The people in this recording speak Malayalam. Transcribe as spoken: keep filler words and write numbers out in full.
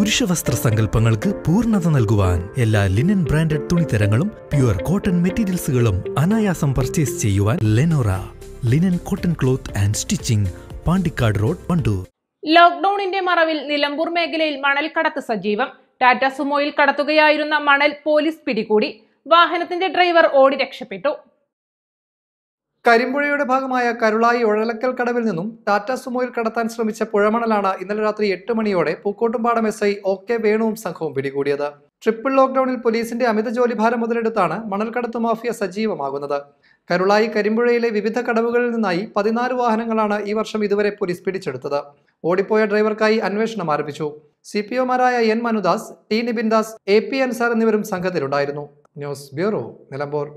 പുരുഷവസ്ത്ര സങ്കല്പങ്ങൾക്ക് പൂർണ്ണത നൽകുവാൻ എല്ലാ ലിനൻ ബ്രാൻഡഡ് തുണിത്തരങ്ങളും പ്യുവർ കോട്ടൺ മെറ്റീരിയൽസുകളും അനായാസം പർച്ചേസ് ചെയ്യുവാൻ ലെനോറ linen cotton cloth and stitching, Pandikkad road, Wandoor. ലോക്ക്ഡൌണിന്റെ മറവിൽ നിലമ്പൂർ മേഖലയിൽ മണൽ കടത്ത് സജീവം. ടാറ്റാ സുമോയിൽ കടത്തുകയായിരുന്ന മണൽ പോലീസ് പിടികൂടി. വാഹനത്തിന്റെ ഡ്രൈവർ ഓടി രക്ഷപ്പെട്ടു. കരിമ്പുഴയുടെ ഭാഗമായ കരുളായി ഒഴലക്കൽ കടവിൽ നിന്നും ടാറ്റാ സുമോയിൽ കടത്താൻ ശ്രമിച്ച പുഴമണലാണ് ഇന്നലെ രാത്രി എട്ട് മണിയോടെ Pookkottumpadam S I O K വേണുവും സംഘവും പിടികൂടിയത്. ട്രിപ്പിൾ ലോക്ക്ഡൌണിൽ പോലീസിന്റെ അമിത ജോലിഭാരം മുതലെടുത്താണ് മണൽക്കടത്ത് മാഫിയ സജീവമാകുന്നത്. കരുളായി കരിമ്പുഴയിലെ വിവിധ കടവുകളിൽ നിന്നായി പതിനാല് വാഹനങ്ങളാണ് ഈ വർഷം ഇതുവരെ പോലീസ് പിടിച്ചെടുത്തത്. ഓടിപ്പോയ ഡ്രൈവർക്കായി അന്വേഷണം ആരംഭിച്ചു. സി പി ഒമാരായ N Manudas, T Nibindas, A P Ansar എന്നിവരും സംഘത്തിലുണ്ടായിരുന്നു. News bureau, Nilambur.